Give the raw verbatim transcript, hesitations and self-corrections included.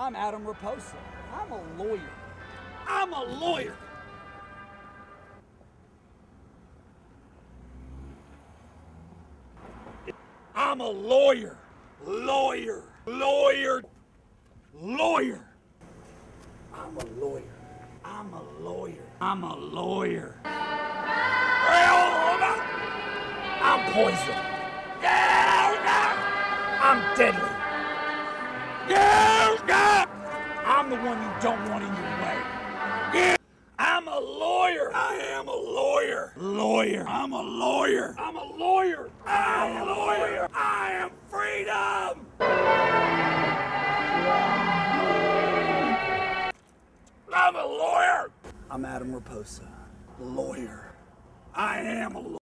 I'm Adam Reposa. I'm a lawyer. I'm a lawyer. I'm a lawyer. Lawyer. Lawyer. Lawyer. I'm a lawyer. I'm a lawyer. I'm a lawyer. I'm poison. I'm deadly. I'm the one you don't want in your way. I'm a lawyer. I am a lawyer. Lawyer. I'm a lawyer. I'm a lawyer. I am a lawyer. I am freedom. I'm a lawyer. I'm Adam Reposa, lawyer. I am a lawyer.